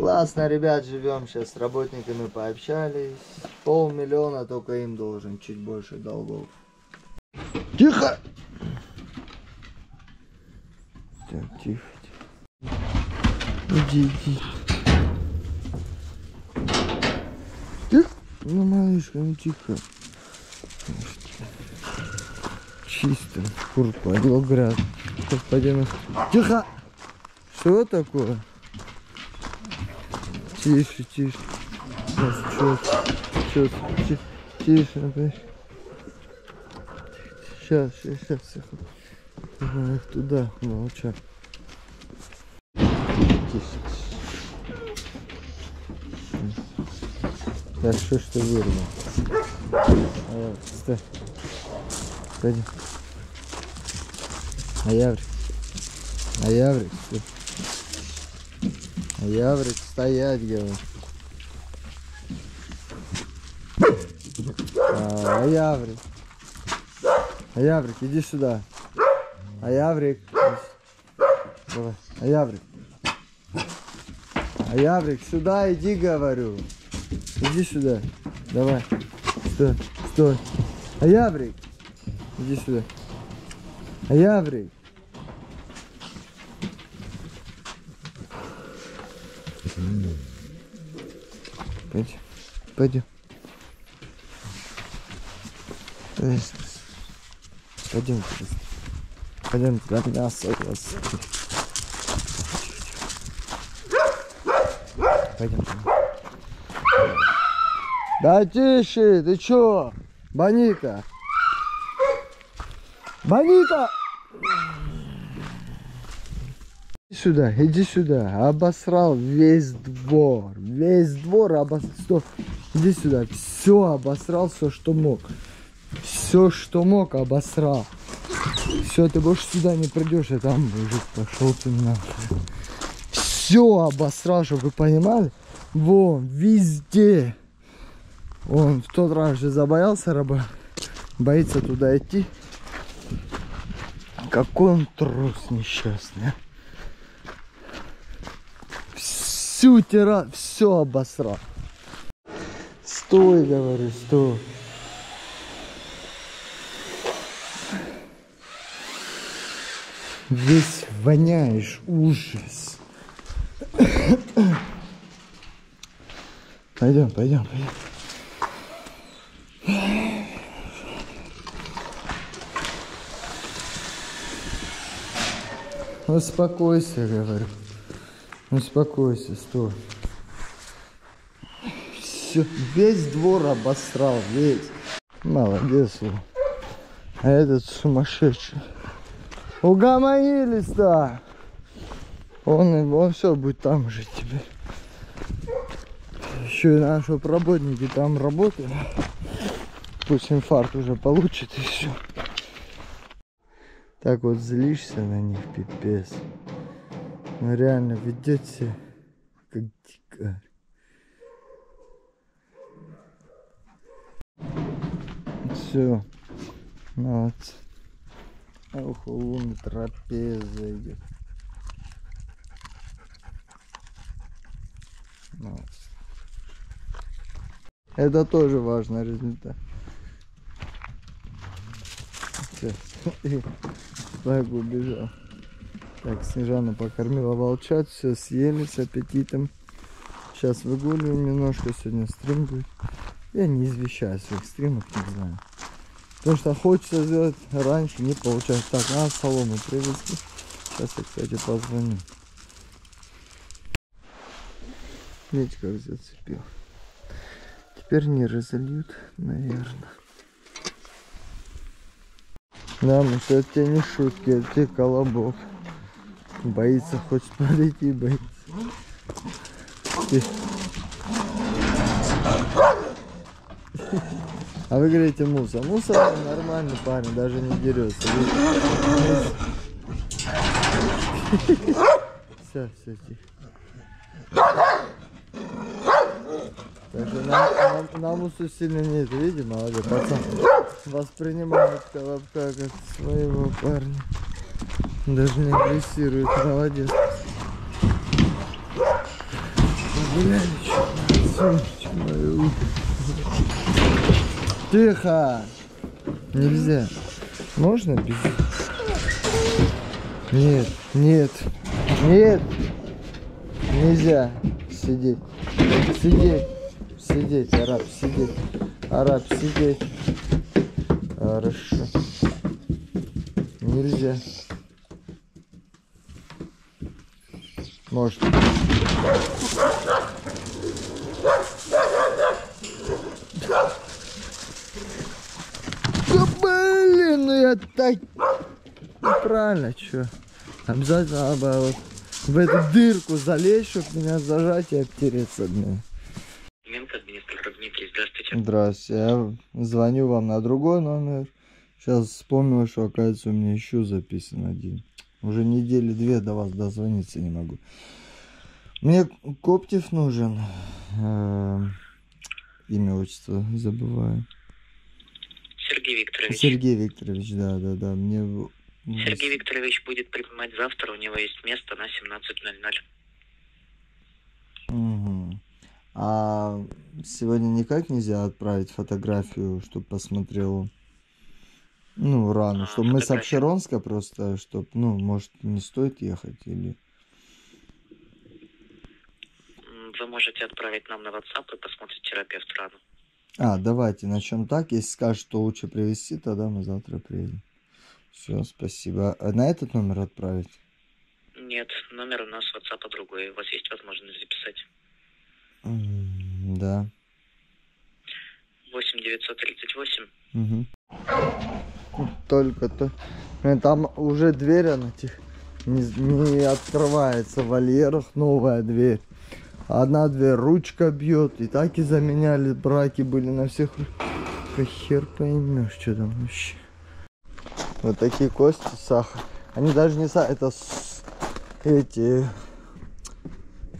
Классно, ребят, живем сейчас, с работниками пообщались. 500 000 только им должен, чуть больше долгов. Тихо! Так, тихо, тихо. Иди. Тихо! Ну, малышка, ну тихо. Чисто, кур пойдет град. Тихо! Что такое? Тише. Тише. Сейчас. Их туда, молча. Хорошо, что вырвал. Стой. Пойдем. Аяврик, стой. Аяврик, стоять, говорю. Аяврик, иди сюда. Аяврик. Давай. Аяврик, сюда иди, говорю. Иди сюда. Давай. Стой. Аяврик. Иди сюда. Аяврик. Пойдем. Пойдем, для меня согласен. Пойдем. Да тише, ты чё? Бонита! Иди сюда, обосрал весь двор обосрал. Иди сюда, все, что мог, обосрал. Все, ты больше сюда не придешь, я там уже пошел ты нахуй. Все обосрал, чтобы вы понимали. Вон, везде. Он в тот раз же забоялся раба, боится туда идти. Какой он трус несчастный, а? Все обосрал. Стой, говорю, стой. Весь воняешь, ужас. Пойдем. Успокойся, говорю. Успокойся, стой. Все, весь двор обосрал, весь. Молодец. А этот сумасшедший. Угомонились-то. Он все будет там жить теперь. Еще и наши работники там работают. Пусть инфаркт уже получит и все. Так вот злишься на них, пипец. Но реально ведет себя как дикарь. Все. Молодцы. Ох, луна трапеза идет. Молодцы. Это тоже важный результат. Сейчас. Спайк убежал. Так, Снежана покормила волчат, все съели с аппетитом. Сейчас выгуливаем немножко, сегодня стрим будет. Я не извещаю своих стримов, не знаю. Потому что хочется сделать раньше, не получается. Так, надо солому привезти. Сейчас я, кстати, позвоню. Видите, как зацепил. Теперь не разольют, наверное. Да, ну что, это тебе не шутки, это тебе Колобок. Боится, хочет подойти, боится. А вы говорите Муса. Муса нормальный парень, даже не дерется. Все, тихо. На Мусу сильно нет, видите, молодой пацан. Воспринимает Колобка как своего парня. Даже не агрессирует, молодец. Тихо! Нельзя. Можно без? Нет, нет, нет. Нельзя сидеть. Сидеть. Сидеть, араб, сидеть. Араб, сидеть. Хорошо. Нельзя. Может. Да блин, ну я так... Правильно, что? Обязательно надо вот в эту дырку залезть, чтобы меня зажать и обтереться от меня. Здравствуйте. Я звоню вам на другой номер. Сейчас вспомнил, что, оказывается, у меня еще записан один. Уже недели две до вас дозвониться не могу. Мне Коптев нужен. Имя, отчество забываю. Сергей Викторович. Сергей Викторович, да, да, да. Мне... Сергей Викторович будет принимать завтра. У него есть место на 17:00. Угу. А сегодня никак нельзя отправить фотографию, чтобы посмотрел... Ну, рано, чтобы мы с Апшеронска просто, чтобы, ну, может, не стоит ехать, или... Вы можете отправить нам на WhatsApp и посмотреть терапевт рано. А, давайте, начнем так. Если скажут, что лучше привезти, тогда мы завтра приедем. Все, спасибо. А на этот номер отправить? Нет, номер у нас WhatsApp другой. У вас есть возможность записать? Да. 8938. Угу. Только-то. Там уже дверь, она не открывается. В вольерах новая дверь. Одна дверь, ручка бьет. И так и заменяли, браки были на всех. Хер поймешь, что там вообще. Вот такие кости, сахар. Они даже не сахар, это эти...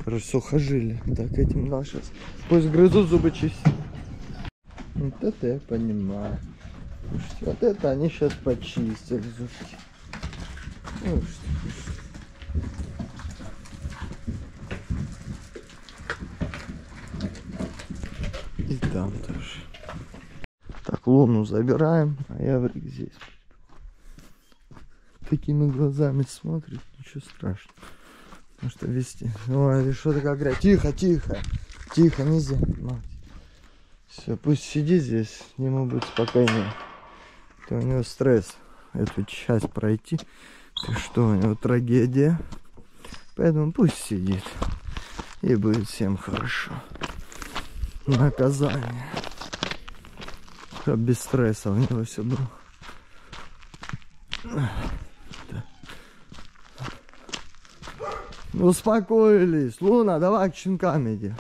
Короче, сухожилия. Так, этим надо сейчас. Пусть грызут, зубы чистят. Вот это я понимаю. Слушайте, вот это они сейчас почистят зубки. Слушайте, слушайте. И там тоже. Так, Луну забираем, а я Аяврик здесь. Такими глазами смотрит, ничего страшного. Потому что вести. Ой, что такая грязь? Тихо, тихо. Тихо, нельзя. Все, пусть сидит здесь, ему будет спокойнее. Это у него стресс, эту часть пройти. Ты что, у него трагедия. Поэтому пусть сидит. И будет всем хорошо. Наказание. Чтоб без стресса у него все было. Да. Успокоились. Луна, давай к щенкам иди.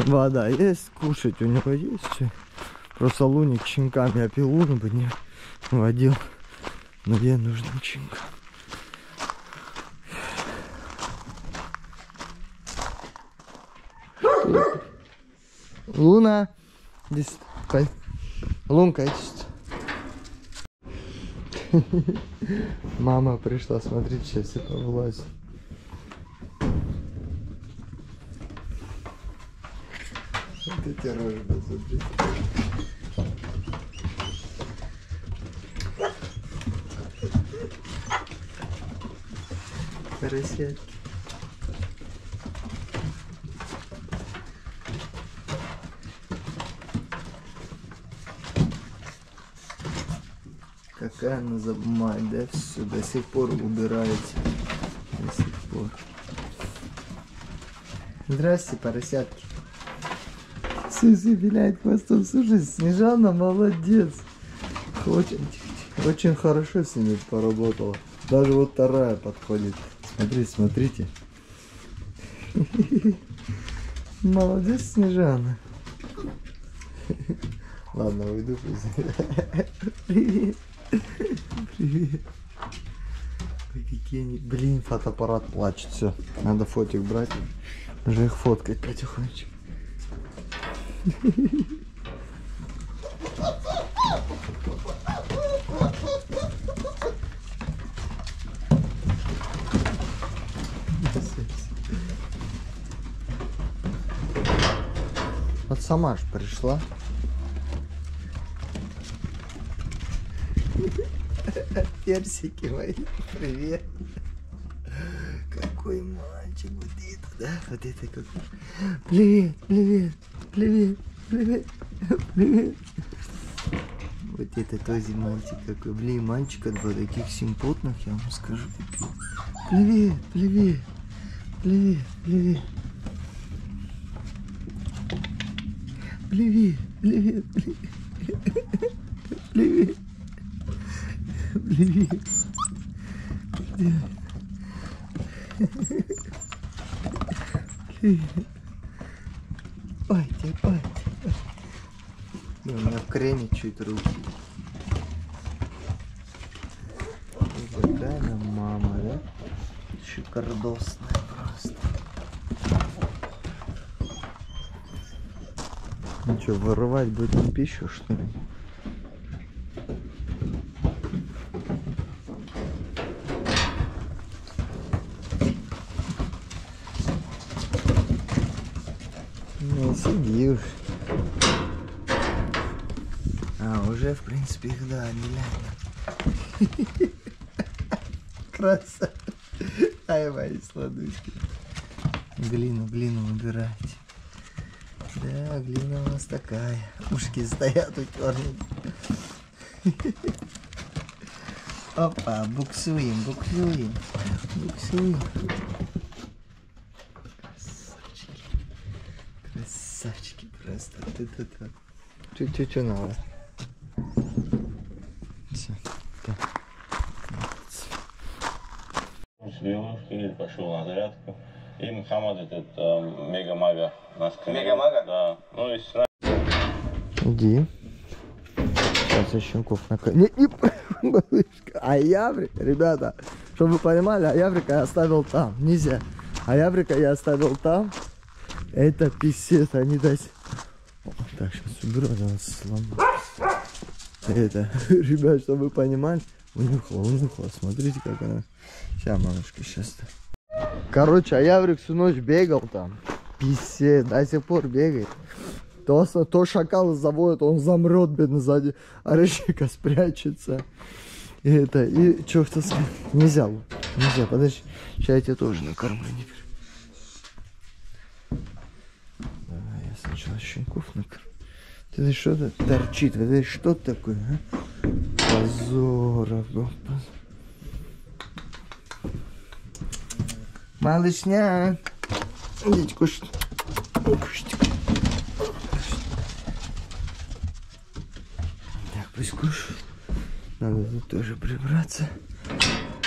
Вода есть, кушать у него есть. Просто Луник щенками, я пил, Луну бы не водил. Но ей нужно щенка. Луна. Здесь. Лунка есть. Мама пришла, смотрите, сейчас все повылазит. Эти рожи, да, смотрите. Поросятки. Какая она забумая, да? Все, до сих пор убирается. До сих пор. Здрасте, поросятки. Сыси виляет хвостом. Слушай, Снежана молодец. Очень хорошо с ними поработала. Даже вот вторая подходит. Смотри, смотрите. Молодец, Снежана. Ладно, уйду. Привет. Привет. Блин, фотоаппарат плачет. Все, надо фотик брать. Уже их фоткать потихонечку. Сама ж пришла. Персики мои, привет. Какой мальчик, вот это, да? Вот это как... Привет, привет, привет, привет, привет. Вот это тоже мальчик какой. Блин, мальчика два таких симпотных, я вам скажу. Привет, привет, привет, привет. Привет, привет, привет. Привет. Привет. Привет. Пойте, пойте. У меня в креме чуть руки. И какая она мама, да? Шикардосная просто. Ну что, вырывать будем пищу, что ли? Не сиди уж. А, уже, в принципе, их, да, миллиард. Красота. Ай, мои сладушки. Глину, глину убирать. Да, глина у нас такая. Ушки стоят утерники. Опа, буксуем, буксуем, буксуем. Красавчики. Красавчики просто. Ты-ты-ты. Чуть-чуть надо. Все. Так. С пошел на зарядку. И Мухаммад этот мега-мага. Мега-мага? Да. Ну и сна... Иди. Сейчас я щенков наконец. Малышка. Аяврика, ребята, чтобы вы понимали, Аяврика я оставил там. Нельзя. Аяврика я оставил там. Это писец, они дать. Так, сейчас уберу, она сломала. Это, ребят, чтобы вы понимали. Унюхала, унюхала. Смотрите, как она. Сейчас, мамушка, сейчас-то. Короче, Аяврик всю ночь бегал там. Писец, до сих пор бегает. То шакалы заводят, он замрет, бедно, сзади. Орешника спрячется. И это, и что хотел сказать. Нельзя, нельзя, подожди. Сейчас я тебя тоже накормлю. Давай, я сначала щенков накормлю. Это что-то торчит, это что такое, а? Позоров, господи. Малышня, идите кушать. Кушайте. Так, пусть кушают. Надо тут тоже прибраться.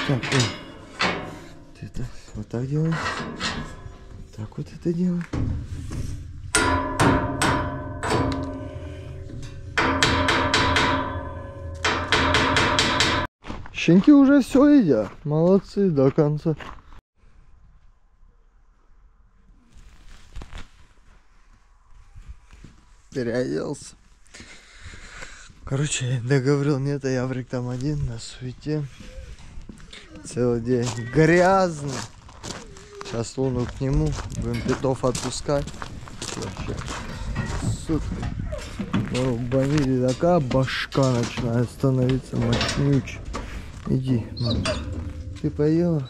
Так, вот это, вот так делаем. Так вот это делаем. Щенки уже все едят. Молодцы до конца. Переоделся. Короче, я договорил, нет, а Аяврик там один на суете. Целый день. Грязно. Сейчас Луну к нему. Будем питов отпускать. Вообще. Сука. Ну, в Бонита такая башка начинает становиться мощнючей. Иди, мама. Ты поела?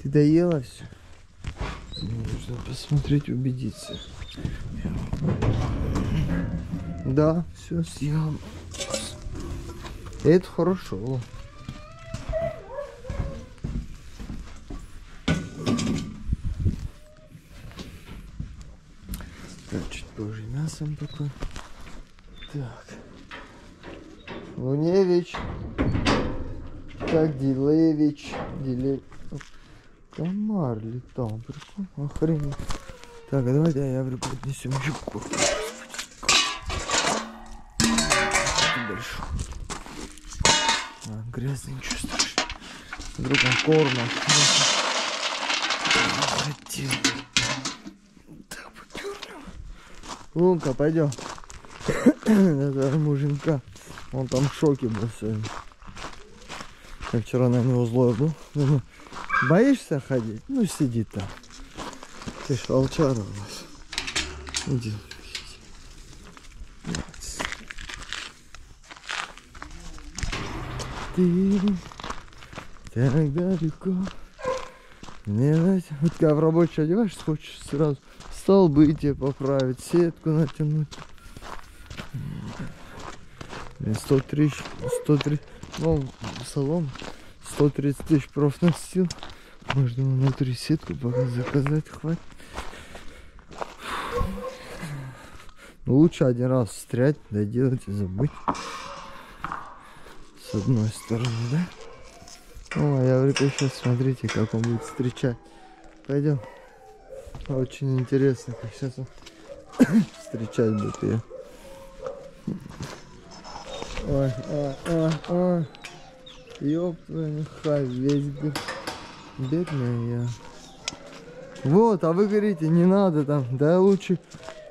Ты доела все? Нужно посмотреть, убедиться. Да, все съел. Это хорошо. Так, чуть позже мясом такое. Так. Луневич. Так, Дилевич. Дилевич. Комар летал. Прикольно. Охренеть. Так, а давайте Аяврику отнесем юбку. Дальше. А, грязный, ничего страшного. Вдруг он корма. Хотел. Так, подернем. Лунка, пойдем. Это муженька. Он там в шоке был сегодня. Я вчера на него злой был. Думаю, боишься ходить? Ну сиди там. Ты ж волчара у нас. Иди. ты так далеко. Мне нравится. Вот когда в рабочий одеваешься, хочешь сразу столбы тебе поправить, сетку натянуть. 130, ну, салон 130 тысяч профнастил. Можно внутри сетку пока заказать, хватит. Но лучше один раз встрять, доделать и забыть. С одной стороны, да? О, Аяврика сейчас, смотрите, как он будет встречать. Пойдем. Очень интересно, как сейчас он встречать будет ее. Ой, ой, ой, ой. Ёптвою хай, весь бег. Бедная я. Вот, а вы говорите, не надо там. Да лучше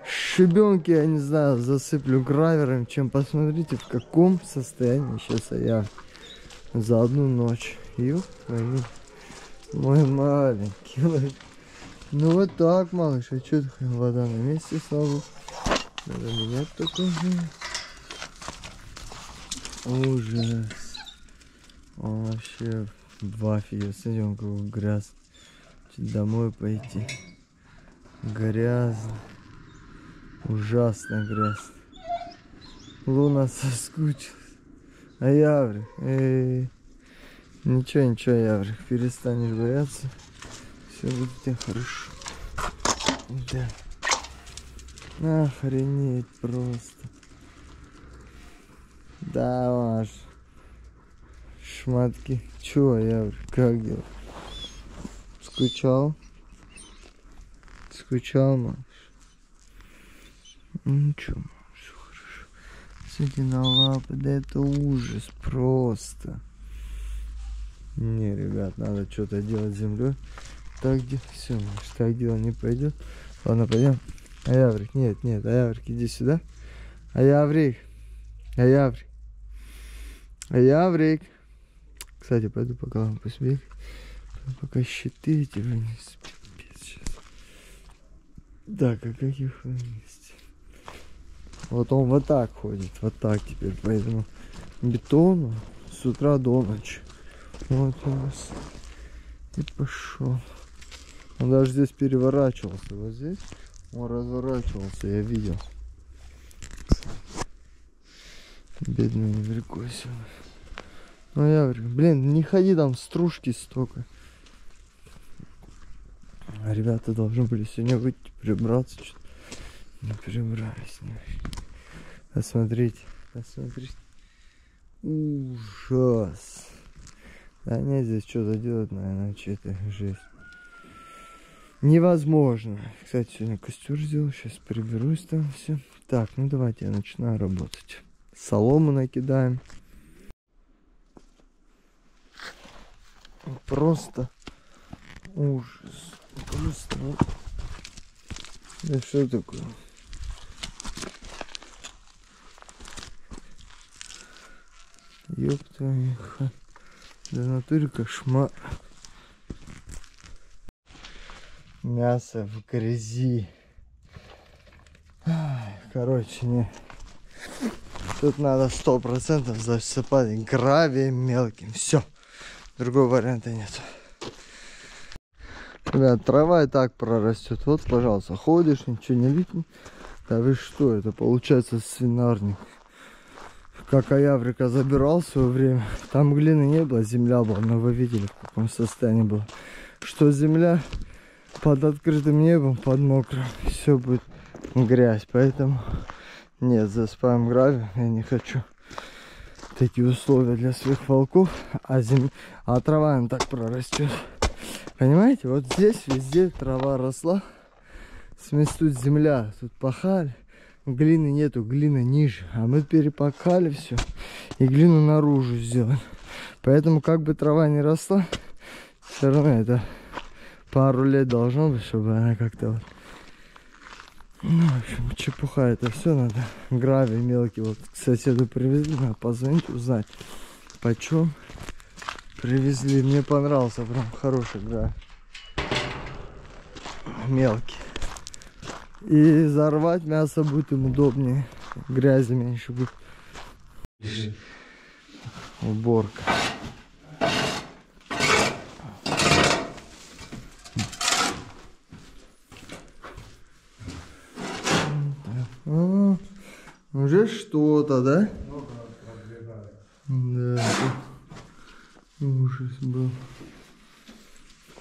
щебенки, я не знаю, засыплю гравером, чем посмотрите, в каком состоянии сейчас я за одну ночь. Ёптвою. Мой маленький. Ну вот так, малыш, а что ты, вода на месте, слава. Надо менять только уже. Ужас. Он вообще в афиге. Смотрим, как грязно. Домой пойти. Грязно. Ужасно грязно. Луна соскучилась. Аяврик. Ничего, ничего, Аяврик. Перестанешь бояться. Все будет у тебя хорошо. Да. Охренеть просто. Да, ваш. Шматки. Чего, я как делал? Скучал? Скучал, малыш? Ничего, малыш, хорошо. Смотри на лапы, да это ужас просто. Не, ребят, надо что-то делать с землей. Так дело, все, малыш, так дело не пойдет. Ладно, пойдем. Аяврик, нет, нет, Аяврик, иди сюда. Аяврик. Аяврик. Аяврик. Кстати, пойду пока вам посмотреть. Пока щиты эти вынести. Так, а как их вынести? Вот он вот так ходит. Вот так теперь. Поэтому бетон с утра до ночи. Вот у нас. И пошел. Он даже здесь переворачивался. Вот здесь он разворачивался. Я видел. Бедный не прикосил. Ну я говорю, блин, не ходи там, стружки столько. Ребята должны были сегодня выйти, прибраться. Не прибрались. Посмотрите, посмотрите. Ужас. Да нет, здесь что-то делать, наверное, чья-то жесть. Невозможно. Кстати, сегодня костер сделал, сейчас приберусь там все. Так, ну давайте я начинаю работать. Солому накидаем. Просто ужас. Просто. Да что такое? Ёб твою хату. Да натуре кошмар. Мясо в грязи. Короче, не. Тут надо 100% засыпать гравием мелким. Все. Другого варианта нет. Ребят, трава и так прорастет. Вот, пожалуйста, ходишь, ничего не видно. Да вы что, это получается свинарник. Как Аяврика забирал в свое время. Там глины не было, земля была. Но вы видели, в каком состоянии было. Что земля под открытым небом, под мокрым. Все будет грязь. Поэтому нет, засыпаем гравием. Я не хочу такие условия для своих волков, а трава она так прорастет. Понимаете, вот здесь везде трава росла. В смысле, тут земля, тут пахали. Глины нету, глина ниже. А мы перепахали все и глину наружу сделали. Поэтому как бы трава не росла, все равно это пару лет должно быть, чтобы она как-то вот. Ну, в общем, чепуха это все надо. Гравий мелкий вот к соседу привезли. Надо позвонить, узнать, почем привезли. Мне понравился прям хороший гравий. Мелкий. И зарвать мясо будет им удобнее. Грязи меньше будет. уборка. О, уже что-то, да? Да. Ужас был.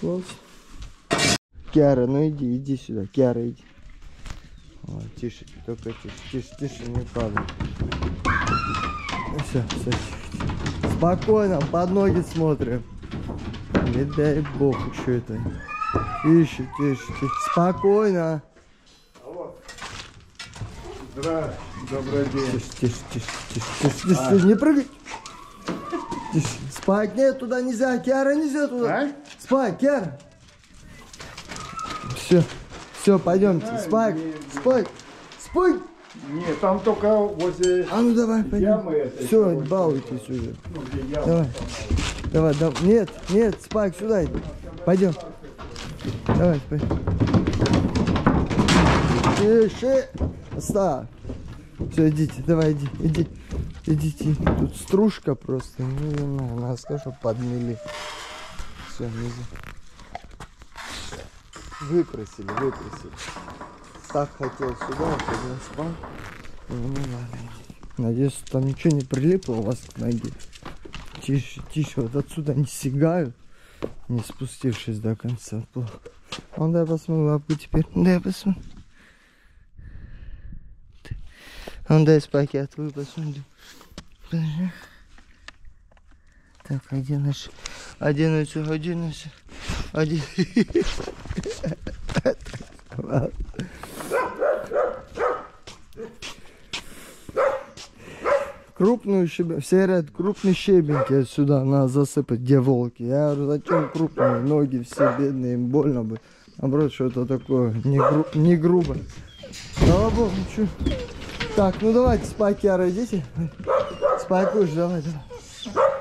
Класс. Киара, ну иди, иди сюда. Киара, иди. О, тише, только тише. Тише, тише, не падай. Все, все, тихо. Спокойно, под ноги смотрим. Не дай бог, что это. Тише, тише, тише. Спокойно. Добрый день. Тише, тише, тише, тише, тише, тише, тише. Не прыгай. Тише. Спайк, нет, туда нельзя. Киара, нельзя туда. А? Спайк, Киара. Все, все, пойдемте. Спайк, Спайк, Спайк. Нет, там только возле. А ну давай, пойдем. Все, балуйтесь уже. Ну, давай. Давай, давай. Нет, нет, Спайк, сюда иди. Пойдем. Давай, пойдем. Тише. Ста. Все, идите, давай, иди, иди, идите. Тут стружка просто, не знаю, надо сказать, что подмели. Все, нельзя. Выкрасили, выкрасили. Так хотел сюда, чтобы спал. Ну ладно, иди. Надеюсь, там ничего не прилипло у вас к ноге. Тише, тише, вот отсюда не сигают, не спустившись до конца. Плохо. Ну, дай посмотрю лапу теперь, дай посмотрю. Он дай спаки, а твой посмотрим. Так, один наш. Один наш, один наш. Один. Крупную щебень. Все ряд крупные щебеньки сюда надо засыпать, где волки. Я говорю, зачем крупные? Ноги все бедные, им больно бы. Наоборот, что-то такое. Не грубо. Слава богу, ничего. Так, ну давайте, Спайк, Киара, идите. Спайк, уж, давай, давай.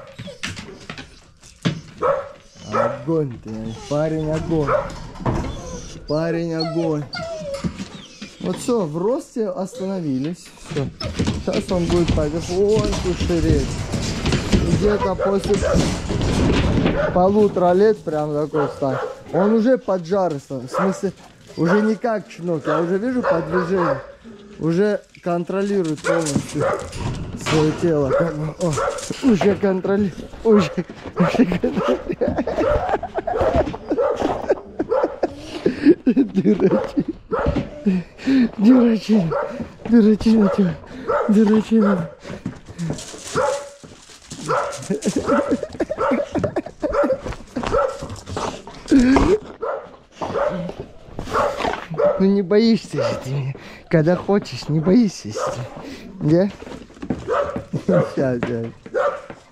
Огонь ты, парень огонь. Парень огонь. Вот все, в росте остановились. Все. Сейчас он будет потихоньку ширеть. Где-то после 1,5 лет прям такой стал. Он уже поджар стал. В смысле, уже не как чинок. Я уже вижу по движению. Уже контролирует полностью свое тело. О, уже контролирует. Уже контролирует. Дурачина. Дурачина тебя. Дурачина. Ну не боишься же ты меня. Когда хочешь, не боишься. Да? Сейчас, дядь.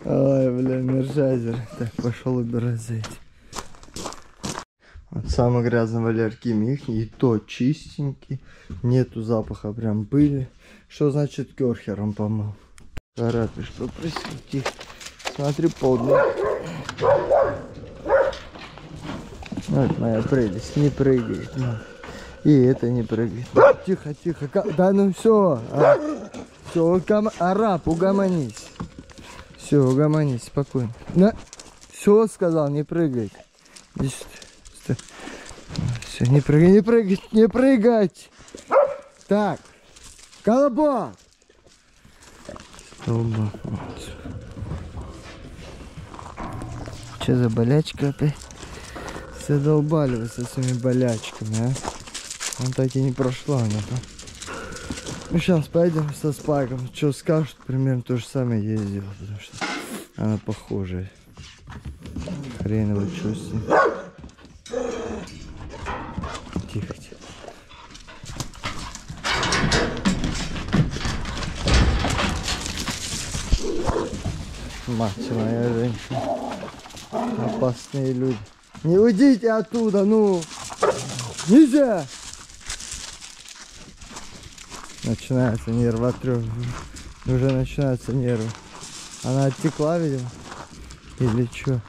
Ой, блин, мерзайзер. Так, пошел убирать за эти. Вот самый грязный Валер Ким. Их и то чистенький. Нету запаха прям пыли. Что значит керхером помыл? Кара, ты что, присвети? Смотри, полдня. Вот моя прелесть, не прыгает. И это не прыгает. Тихо, тихо. Да ну все. Все, Араб, угомонись. Все, угомонись, спокойно. Да. Все сказал, не прыгай. Все, не прыгай, не прыгать, не прыгать. Так. Колобок. Колобок. Что за болячка опять? Задолбали вы со своими болячками, а? Он так и не прошла она там. Ну сейчас пойдем со Спайком. Что скажут, примерно то же самое я и сделал, потому что она похожая. Хрен его чувствую. Тихо, тихо. Мать моя женщина. Опасные люди. Не уйдите оттуда, ну! Нельзя! Начинается нервы, уже начинаются нервы. Она оттекла, видимо, или что?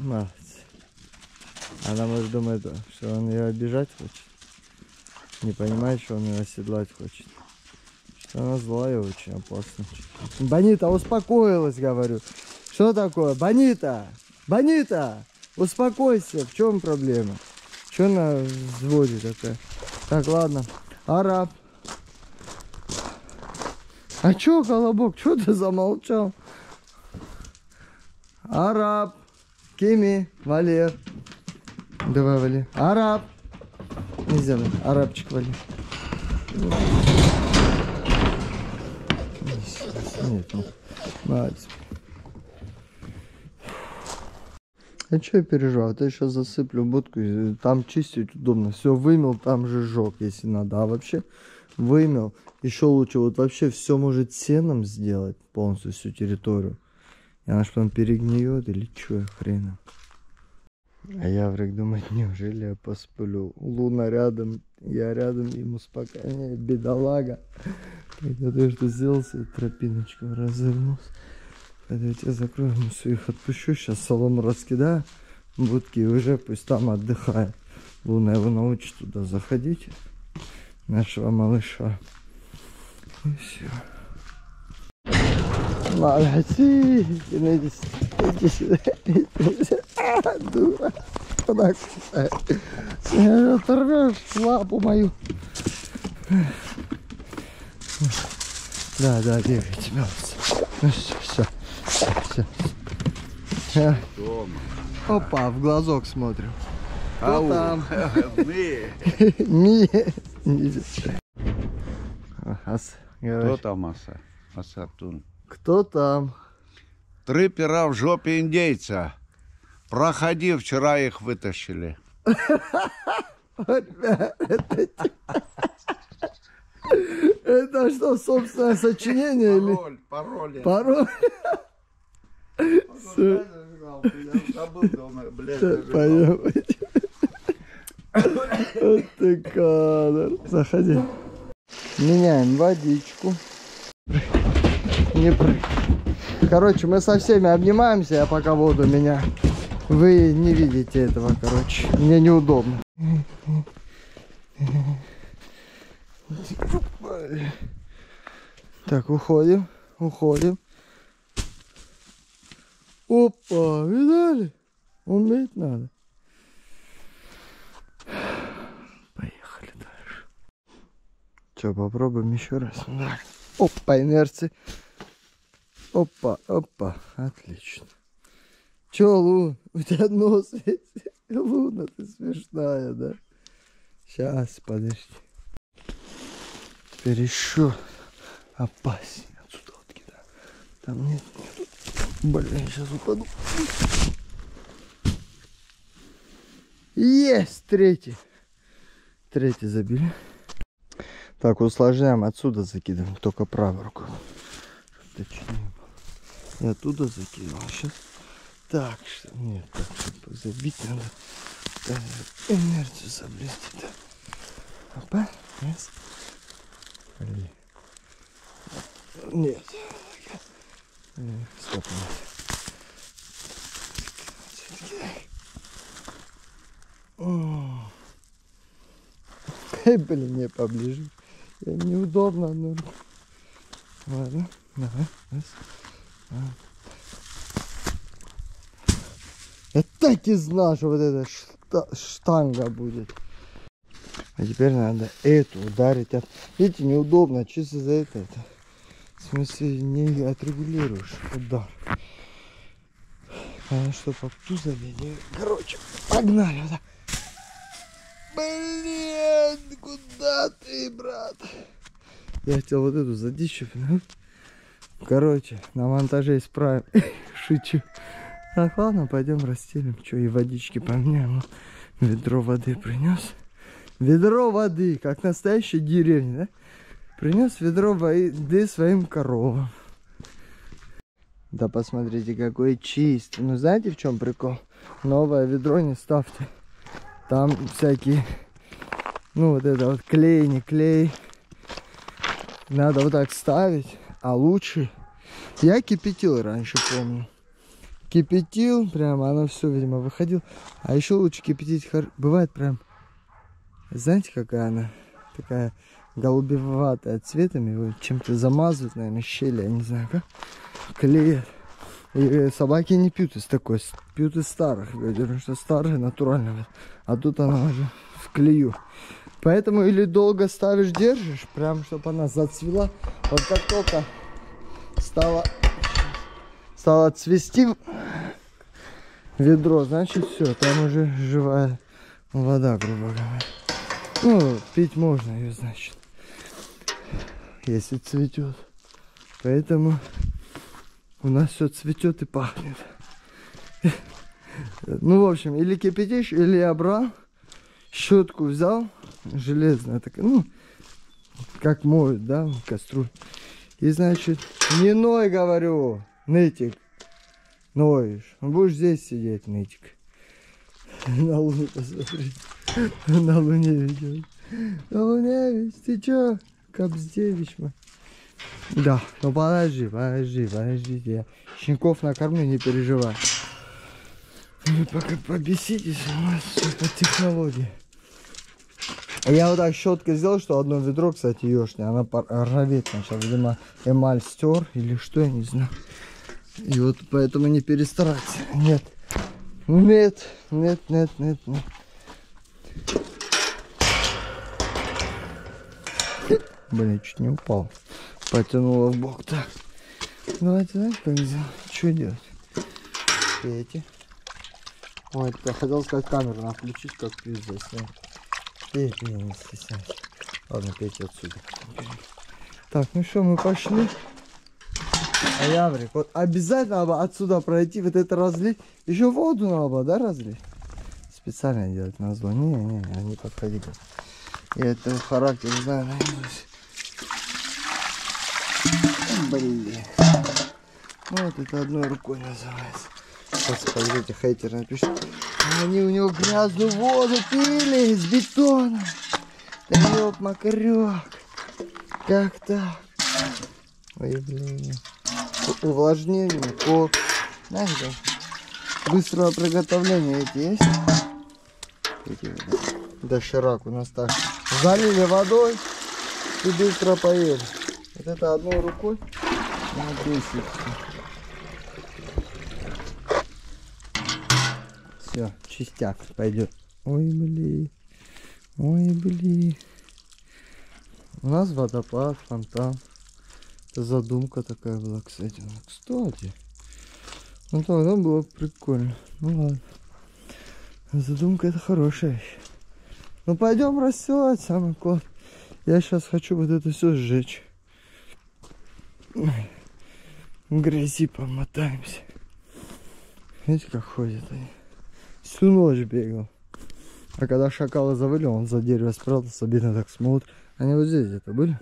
Мать. Она может думать, что он ее обижать хочет. Не понимает, что он ее оседлать хочет. Она злая, очень опасна. Бонита, успокоилась, говорю. Что такое? Бонита! Бонита! Успокойся, в чем проблема? Че она в взводе такая? Так, ладно. Араб. А че, Колобок, че ты замолчал? Араб. Кими, Валер. Давай, Валер. Араб. Нельзя, арабчик, Валер. Нет, ну. Молодец. А че я переживаю? Я сейчас засыплю будку, там чистить удобно. Все вымел, там же жёг, если надо. А вообще вымел. Еще лучше, вот вообще все может сеном сделать полностью всю территорию. И она что, он перегниет или че, хрена? А Аяврик думает, неужели я посплю? Луна рядом, я рядом, ему спокойнее, бедолага. Когда ты что сделал, себе тропиночку развернулся. Когда я тебя закрою, мусу их отпущу, сейчас солому раскидаю, будки уже пусть там отдыхает. Луна его научит туда заходить, нашего малыша. И все. Молодцы! Иди сюда, иди сюда. А, дура! Куда кусает? Оторвешь лапу мою. Да, да, бегай, тебя. Ну все, все, все, все. Опа, в глазок смотрим. А там? Кто там, Аса? Асатун. Кто там? Три пера в жопе индейца. Проходи, вчера их вытащили. Это что, собственное сочинение или? Пароль. Пароль. Вот ты кадр. Заходи. Меняем водичку. Не прыг. Короче, мы со всеми обнимаемся, я пока воду меня. Вы не видите этого, короче. Мне неудобно. Так, уходим, уходим. Опа, видали? Уметь надо. Поехали дальше. Че, попробуем еще раз? Да. Опа, инерции. Опа, опа, отлично. Че, Луна, у тебя нос есть? Луна, ты смешная, да? Сейчас, подожди. Теперь еще опаснее отсюда откидаю. Там нет, нет. Блин, сейчас упаду. Есть, третий. Третий забили. Так, усложняем, отсюда закидываем, только правую руку. Точнее, я оттуда закидывал сейчас. Так, что нет, так, чтобы забить надо. Так, инерцию заблять. Опа, раз. Блин. Нет. Стоп. Эй, блин, мне поближе. Я неудобно одну руку. Ладно, давай, раз. Я так и знал, что вот эта штанга будет. А теперь надо эту ударить. Видите, неудобно, чисто за это. В смысле, не отрегулируешь удар. Надо что, по тузу забить. Короче, погнали. Вот так. Блин, куда ты, брат? Я хотел вот эту задищу. Короче, на монтаже исправим. Шучу. Так, ладно, пойдем расстелим. Что, и водички поменяем. Ведро воды принес. Ведро воды, как настоящая деревня, да? Принес ведро воды своим коровам. Да посмотрите, какой чистый. Ну, знаете, в чем прикол? Новое ведро не ставьте. Там всякие, ну, вот это вот клей, не клей. Надо вот так ставить, а лучше. Я кипятил раньше, помню. Кипятил, прям оно все, видимо, выходило. А еще лучше кипятить, бывает прям... Знаете, какая она? Такая голубеватый цветом, его чем-то замазывают, наверное, щели, я не знаю как, клеят. И собаки не пьют из такой, пьют из старых, потому что старые натуральные, а тут она уже в клею. Поэтому или долго ставишь, держишь, прям чтобы она зацвела. Вот как только стала цвести ведро, значит все, там уже живая вода, грубо говоря. Ну, пить можно ее, значит, если цветет. Поэтому у нас все цветет и пахнет. Ну, в общем, или кипятишь, или я брал, щетку взял, железная такая, ну, как моют, да, в кастрюлю. И, значит, не ной, говорю, нытик, ноешь. Будешь здесь сидеть, нытик. На луну посмотри. На луне ведет. На луне ведь, ты чё, Кобздевич, мой. Да, ну подожди, щенков накормлю, не переживай. Вы пока побеситесь, у нас все по технологии. Я вот так щеткой сделал, что одно ведро, кстати, ешное, она рвет, сейчас, видимо, эмаль стер или что, я не знаю. И вот поэтому не перестараться. Нет. Блин, чуть не упал. Потянула в бок. Так. Давайте, знаешь, как сделать? Что делать? Пейте. Ой, я хотел сказать, камеру надо включить, как пиздец. Пей, не стесняйся. Ладно, пейте отсюда. Так, ну что, мы пошли. Аяврик, вот обязательно надо отсюда пройти, вот это разлить. Еще воду надо, да, разлить? Специально делать на зло. Не, не подходи. Я этого характера знаю, наизусть. Блин. Вот это одной рукой называется. Сейчас, подождите, хейтеры напишут. Они у него грязную воду пили из бетона. Да ёб макарёк. Как так? Ой, блин. Увлажнение, кок. Знаешь, да? Быстрого приготовления эти есть? Эти, доширак у нас так. Залили водой и быстро поели. Вот это одной рукой. Все, частяк пойдет. Ой, блин. У нас водопад, фонтан. Это задумка такая была, кстати. Кстати. Ну тогда было прикольно. Ну ладно. Задумка это хорошая вещь. Ну пойдем расстилать самый клад. Я сейчас хочу вот это все сжечь. Грязи помотаемся. Видите, как ходят они? Всю ночь бегал. А когда шакала завыли, он за дерево спрятался, бедно так смотрит. Они вот здесь где-то были.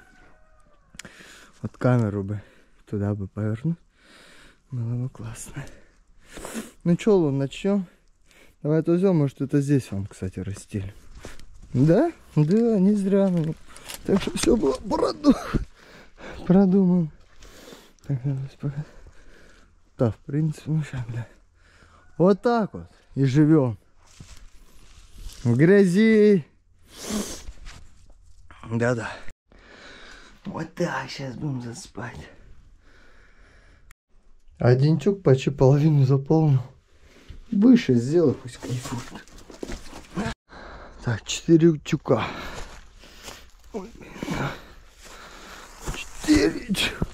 Вот камеру бы туда бы повернуть. Было бы классно. Ну чё, Лун, начнем? Давай это возьмем, может это здесь вам, кстати, растили. Да? Да, не зря. Так что все было продумано. Так, да, в принципе, ну сейчас, да. Вот так вот и живем. В грязи. Да-да. Вот так сейчас будем заспать. Один тюк почти половину заполнил. Выше сделал, пусть кайфует. Так, 4 тюка. 4 тюка.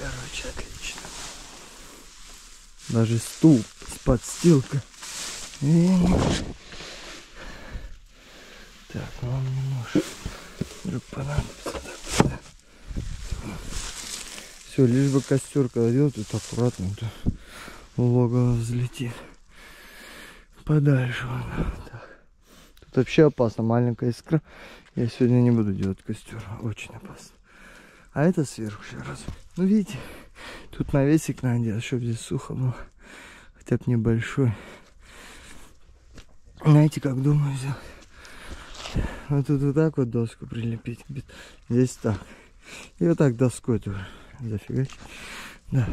Короче, отлично. Даже стул с подстилкой. Так, ну он не может. Вдруг понадобится. Все, лишь бы костер когда делать, тут аккуратно то логово взлетит. Подальше вон. Так. Тут вообще опасно, маленькая искра. Я сегодня не буду делать костер, очень опасно. А это сверху еще раз. Ну видите, тут навесик надо делать, чтобы здесь сухо было. Хотя бы небольшой. Знаете, как думаю сделать? Вот тут вот так вот доску прилепить. Здесь так. И вот так доской тоже зафигать. Да.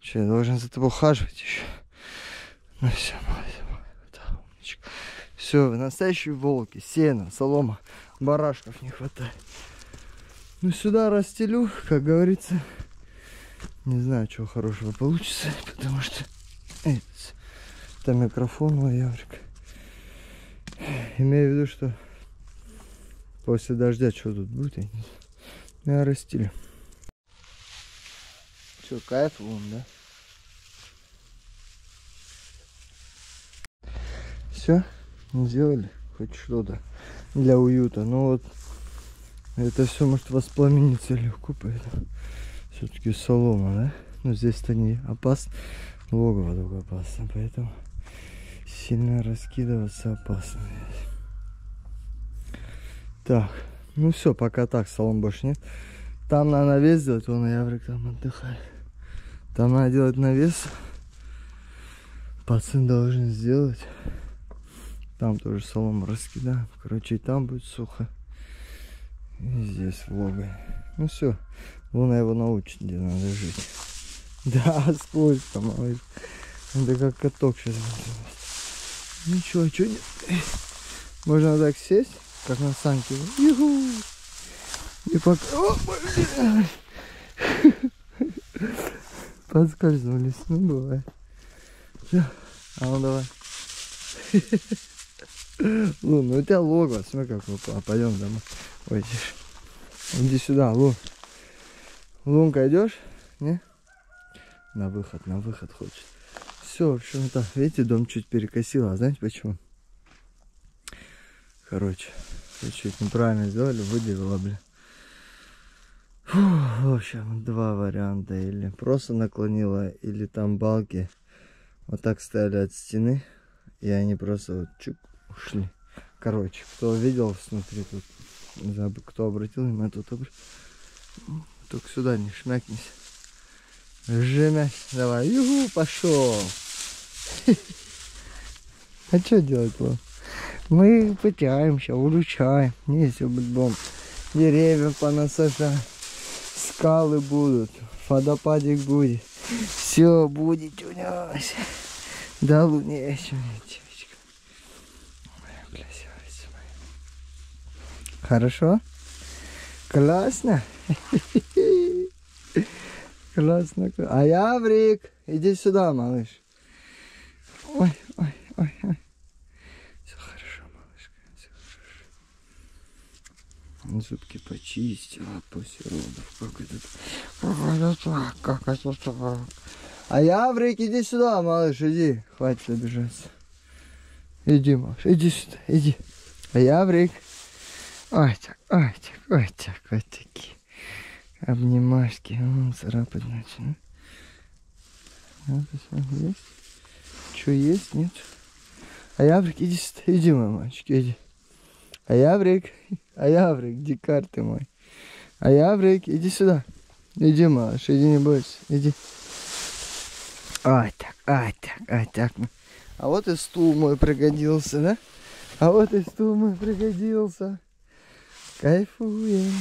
Че, я должен за тобой ухаживать еще. Ну все, молодец. ящик. Все, настоящие волки, сено, солома, барашков не хватает. Ну сюда расстелю, как говорится. Не знаю, чего хорошего получится, потому что это микрофон у Аяврика. Имею в виду, что после дождя что тут будет, я не знаю. Я расстелю. Что, кайф вон, да? Все, сделали хоть что-то для уюта. Но вот это все может воспламениться легко, поэтому все-таки солома, да? Но здесь-то не опасно, логово только опасно, поэтому сильно раскидываться опасно. Так, ну все, пока так, солом больше нет. Там надо навес делать, вон Аяврик там отдыхает. Там надо делать навес. Пацан должен сделать. Там тоже солому раскидаем. Короче, и там будет сухо. И здесь влага. Ну все, Луна его научит, где надо жить. Да, скользко, малыш. Да как каток сейчас. Ничего, что нет. Можно так сесть, как на санке. И пока... Подскользнулись, ну бывает. А ну давай. Лу, ну у тебя логово, смотри как упало. Пойдем домой. Ой, иди сюда, Лу. Лунка, идешь? Не? На выход хочет. Все, в общем-то, видите, дом чуть перекосило. А знаете почему? Короче, чуть неправильно сделали, выделило, блин. Фу, в общем, два варианта. Или просто наклонило, или там балки вот так стояли от стены. И они просто вот чук ушли. Короче, кто видел снутри тут, не знаю, кто обратил внимание, тут обратил. Только сюда не шмякнись. Жмякнись, давай. Югу, пошел. А что делать, Лу? Мы пытаемся, улучшаем. Если будет бомб. Деревья понасажаем. Скалы будут. Водопадик будет. Все будет у нас. Да, Луне, еще нет, девочка. Моя красавица моя. Хорошо? Классно? Классно, классно. Аяврик, иди сюда, малыш. Ой, ой, ой, ой. Все хорошо, малышка, все хорошо. Зубки почистила после родов. Как это? Как это так? Аяврик, иди сюда, малыш, иди. Хватит обижаться. Иди, малыш, иди сюда, иди. Аяврик. Ой, так, ой, так, ой, так, ой, такие. Обнимашки. Он царапать начинает. Есть? Что есть? Нет? Аяврик, иди сюда, иди, мой мальчик, иди. Аяврик, Аяврик, дикарь ты мой. Аяврик, иди сюда. Иди, малыш, иди, не бойся, иди. Ай так, ай так, ай так. А вот и стул мой пригодился, да? А вот и стул мой пригодился. Кайфуем.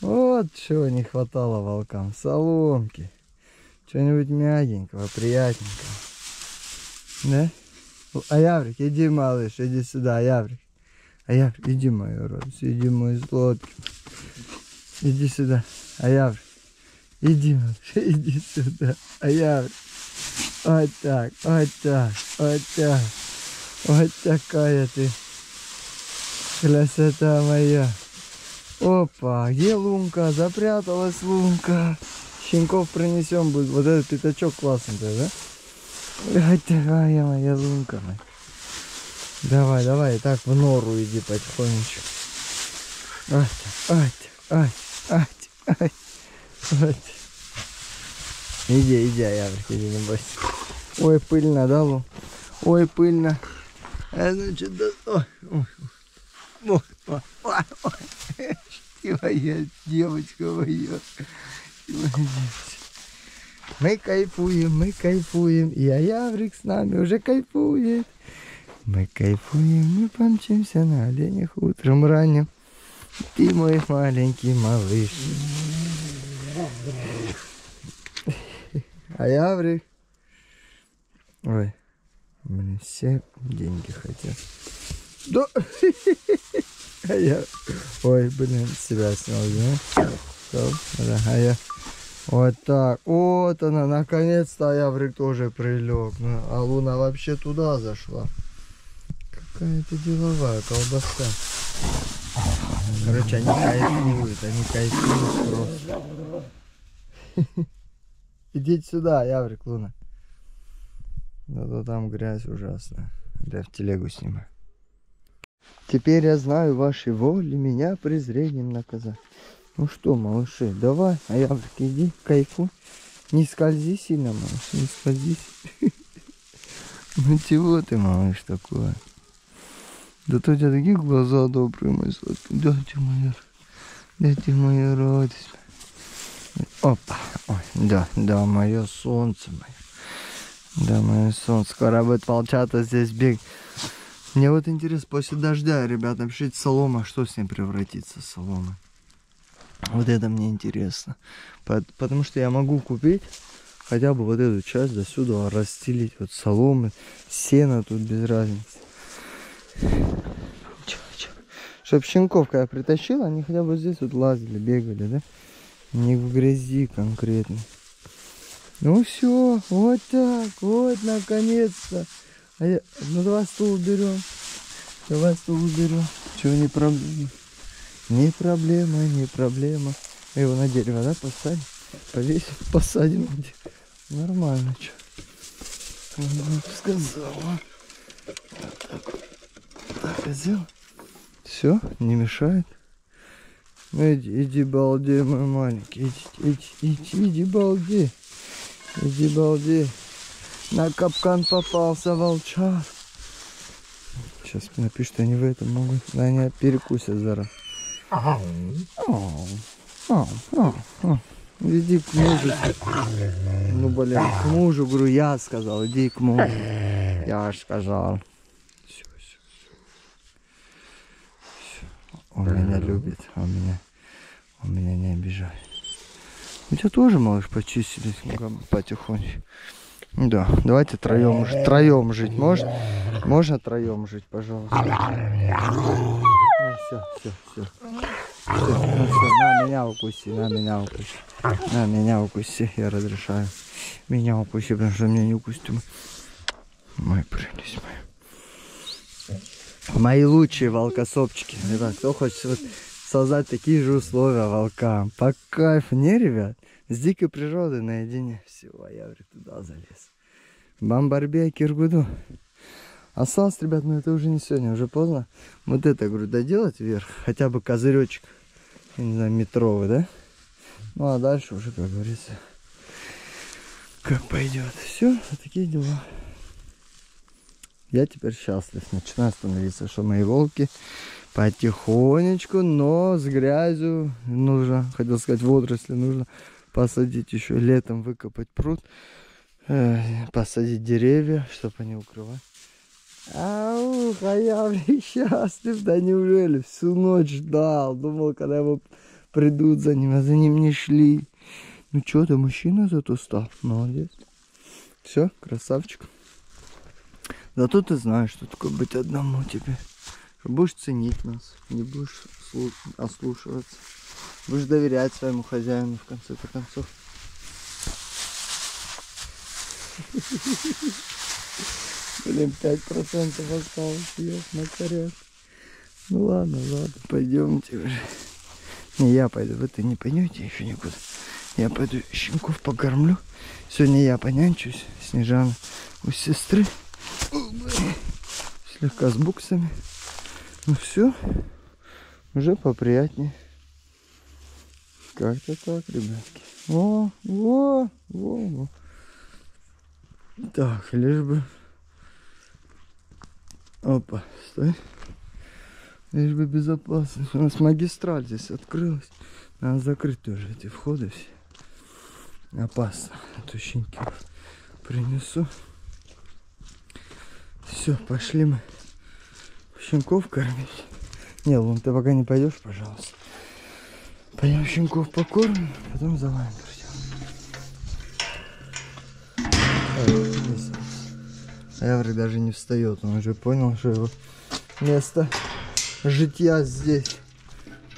Вот чего не хватало волкам. Соломки. Что-нибудь мягенького, приятненького. Да? Аяврик, иди, малыш, иди сюда, Аяврик. Аяврик, иди, мой урод, иди, мой сладкий. Иди сюда, Аяврик. Иди, иди сюда, Аяврик. Вот так, вот так, вот так. Вот такая ты. Красота моя. Опа, где Лунка? Запряталась Лунка. Щенков принесем будет. Вот этот пятачок классный-то, да? Вот такая моя Лунка. Давай, давай, так в нору иди потихонечку. Ать, ать, ать, ать, ать. Вот. Иди, иди, Аяврик, иди, не бойся. Ой, пыльно, да, Лу? Ой, пыльно. А значит, да... Ой, ой, ой, ой, ой, ой. Ты моя девочка моя. Мы кайфуем, и Аяврик с нами уже кайфует. Мы кайфуем, мы помчимся на оленях утром ранним. Ты мой маленький малыш. Аяврик. Ой, Мне все деньги хотят. Да. А я... Ой, блин, себя снял, да? А я... Вот так. Вот она, наконец-то Аяврик тоже прилег. А Луна вообще туда зашла. Какая-то деловая колбаса. Короче, они кайфуют. Они кайфуют просто. Идите сюда, Аяврик, Луна. Да-да, там грязь ужасная. Да, в телегу снимаю. Теперь я знаю вашей воли, меня презрением наказать. Ну что, малыши, давай, Аяврик, иди, кайфуй. Не скользи сильно, малыш, не скользись. Ну чего ты, малыш, такое? Да то у тебя такие глаза добрые, мои сладкие. Дайте мою радость. Опа, ой, да, да, мое солнце, мое. Да, мое солнце, скоро будет волчата здесь бегать. Мне вот интересно, после дождя, ребята, пишите, солома, что с ним превратится, солома. Вот это мне интересно. Потому что я могу купить хотя бы вот эту часть до сюда, расстелить вот соломы, сено тут без разницы. Чтоб щенков, когда притащил, они хотя бы здесь вот лазили, бегали, да? Не в грязи конкретно. Ну все, вот так, вот наконец-то. А я... Ну давай стул уберем. Давай стул уберем. Чего не проблема? Не проблема, не проблема. Мы его на дерево, да, поставим? Повесим, посадим. Нормально, что? Ну, сказала. Вот так. Так, сделал. Все, не мешает. Ну иди, иди, балди, мой маленький. Иди, балди. Иди, балди. На капкан попался волчар. Сейчас напишут, они в этом могут. Да, они перекусят зараз. Иди к мужу. Ну, блин, к мужу, говорю, я сказал. Иди к мужу. Я ж сказал. Все. Он меня любит, он меня не обижает. У тебя тоже, малыш, почистились потихоньку. Да, давайте троем жить, можно троем жить, пожалуйста. Все, на меня укуси, я разрешаю. Меня укуси, потому что меня не укусим. Мы прелесть, мои лучшие волкосопчики. Ребят, кто хочет вот создать такие же условия волкам, по кайфу, не, ребят? С дикой природой наедине. Всего, Аяврик туда залез. Бамбарбе, киргуду. Осталось, ребят, но это уже не сегодня, уже поздно. Вот это, говорю, доделать вверх. Хотя бы козыречек, я не знаю, метровый, да? Ну, а дальше уже, как говорится, как пойдет. Все, вот такие дела. Я теперь счастлив. Начинаю становиться, что мои волки... Потихонечку, но с грязью нужно, хотел сказать, водоросли нужно посадить еще летом, выкопать пруд, посадить деревья, чтобы они укрывали. Ау, Аяврик счастлив, да неужели? Всю ночь ждал, думал, когда его придут за ним, а за ним не шли. Ну что ты, мужчина зато стал, молодец. Все, красавчик. Зато ты знаешь, что такое быть одному тебе. Будешь ценить нас, не будешь ослушиваться. Будешь доверять своему хозяину, в конце-то концов. Блин, 5% осталось, ешь на коряк. Ну ладно, пойдемте уже. Не, я пойду, вы-то не пойдете еще никуда. Я пойду щенков покормлю. Сегодня я понянчусь, Снежана у сестры. Слегка с буксами. Ну все, уже поприятнее. Как-то так, ребятки. Во. Так, лишь бы... Опа, стой. Лишь бы безопасность. У нас магистраль здесь открылась. Надо закрыть тоже эти входы все. Опасно. А то щенки принесу. Все, пошли мы. Щенков кормить. Не, Лун, ты пока не пойдешь, пожалуйста. Пойдем щенков покормим, потом за вами придем. Аяврик даже не встает, он уже понял, что его место житья здесь.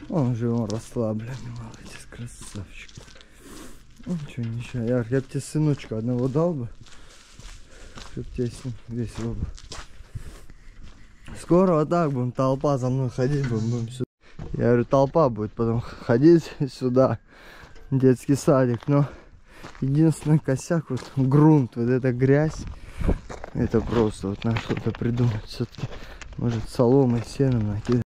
Он же расслаблен, молодец, красавчик. Ну что, ничего, Аяврик, я бы тебе сыночка одного дал бы, чтоб тебе с ним весело бы. Скоро вот так будем, толпа за мной ходить, будем сюда. Я говорю, толпа будет потом ходить сюда, детский садик, но единственный косяк, вот грунт, вот эта грязь, это просто вот надо что-то придумать, все-таки, может, соломой, сеном накидать.